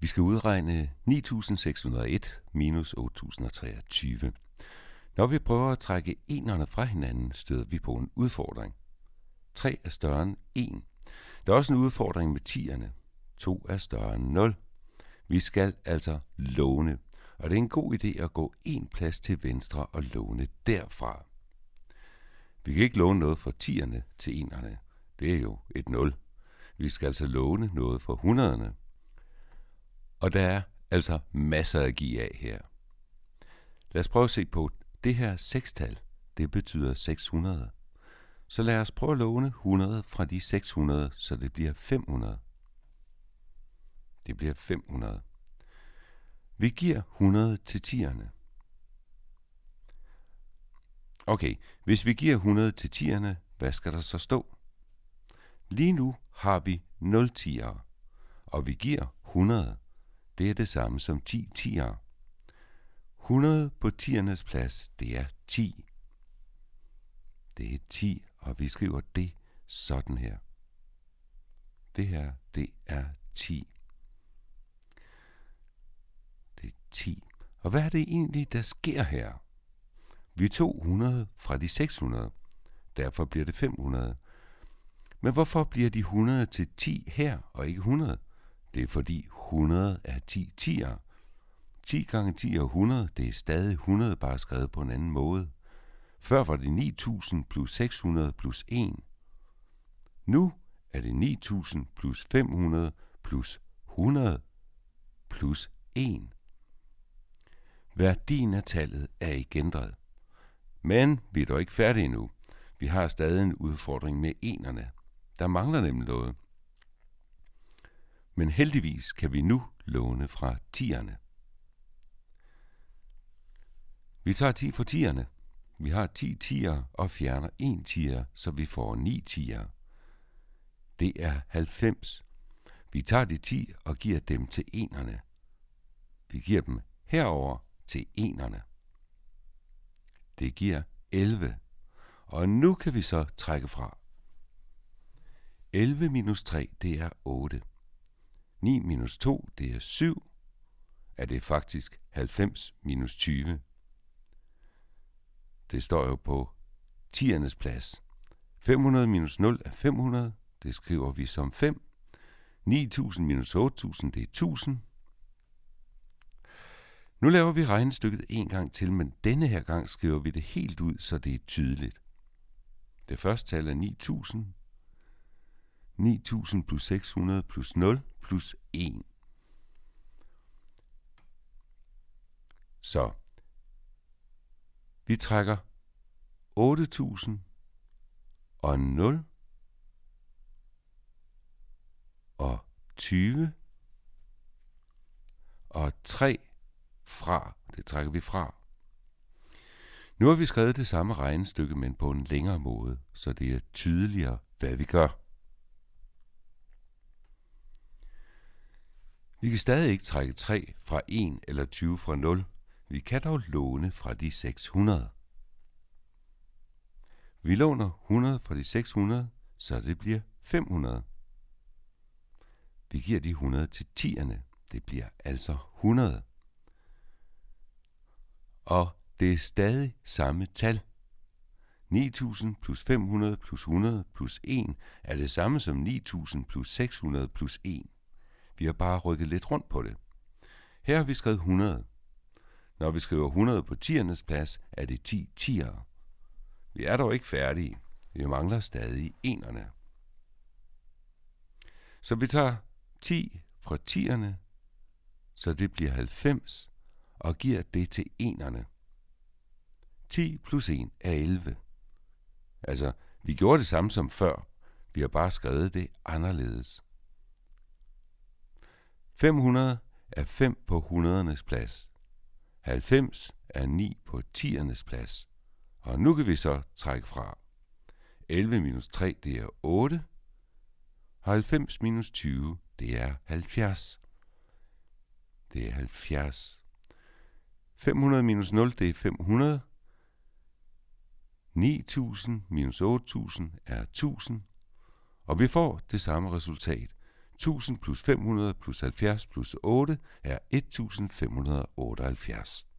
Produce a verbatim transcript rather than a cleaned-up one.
Vi skal udregne ni tusind seks hundrede og en minus otte tusind og treogtyve. Når vi prøver at trække enerne fra hinanden, støder vi på en udfordring. tre er større end en. Der er også en udfordring med tierne. to er større end nul. Vi skal altså låne, og det er en god idé at gå en plads til venstre og låne derfra. Vi kan ikke låne noget fra tierne til enerne. Det er jo et nul. Vi skal altså låne noget fra hundrederne. Og der er altså masser at give af her. Lad os prøve at se på det her sekstal. Det betyder seks hundrede. Så lad os prøve at låne hundrede fra de seks hundrede, så det bliver fem hundrede. Det bliver fem hundrede. Vi giver hundrede til tierne. Okay, hvis vi giver hundrede til tierne, hvad skal der så stå? Lige nu har vi nul tiere, og vi giver hundrede. Det er det samme som ti tiere. hundrede på tiernes plads, det er ti. Det er ti, og vi skriver det sådan her. Det her, det er ti. Det er ti. Og hvad er det egentlig, der sker her? Vi tog hundrede fra de seks hundrede. Derfor bliver det fem hundrede. Men hvorfor bliver de hundrede til ti her, og ikke hundrede? Det er fordi hundrede er ti tiere. ti gange ti er hundrede, det er stadig hundrede, bare skrevet på en anden måde. Før var det ni tusind plus seks hundrede plus en. Nu er det ni tusind plus fem hundrede plus hundrede plus en. Værdien af tallet er ikke ændret. Men vi er dog ikke færdige endnu. Vi har stadig en udfordring med enerne. Der mangler nemlig noget. Men heldigvis kan vi nu låne fra tierne. Vi tager ti fra tierne. Vi har ti tiere og fjerner en tiere, så vi får ni tiere. Det er halvfems. Vi tager de ti og giver dem til enerne. Vi giver dem herover til enerne. Det giver elleve. Og nu kan vi så trække fra. elleve minus tre, det er otte. ni minus to, det er syv. Er det faktisk halvfems minus tyve? Det står jo på tiernes plads. fem hundrede minus nul er fem hundrede. Det skriver vi som fem. ni tusind minus otte tusind, det er tusind. Nu laver vi regnestykket en gang til, men denne her gang skriver vi det helt ud, så det er tydeligt. Det første tal er ni tusind. ni tusind plus seks hundrede plus nul plus en. Så vi trækker otte tusind og nul og tyve og tre fra. Det trækker vi fra. Nu har vi skrevet det samme regnestykke, men på en længere måde, så det er tydeligere, hvad vi gør. Vi kan stadig ikke trække tre fra en eller tyve fra nul. Vi kan dog låne fra de seks hundrede. Vi låner hundrede fra de seks hundrede, så det bliver fem hundrede. Vi giver de hundrede til tierne. Det bliver altså hundrede. Og det er stadig samme tal. ni tusind plus fem hundrede plus hundrede plus en er det samme som ni tusind plus seks hundrede plus en. Vi har bare rykket lidt rundt på det. Her har vi skrevet hundrede. Når vi skriver hundrede på tiernes plads, er det ti tiere. Vi er dog ikke færdige. Vi mangler stadig enerne. Så vi tager ti fra tierne, så det bliver halvfems, og giver det til enerne. ti plus en er elleve. Altså, vi gjorde det samme som før. Vi har bare skrevet det anderledes. fem hundrede er fem på hundredernes plads. halvfems er ni på tiernes plads. Og nu kan vi så trække fra. elleve minus tre, det er otte. halvfems minus tyve, det er halvfjerds. Det er halvfjerds. fem hundrede minus nul, det er fem hundrede. ni tusind minus otte tusind er tusind. Og vi får det samme resultat. tusind plus fem hundrede plus halvfjerds plus otte er et tusind fem hundrede og otteoghalvfjerds.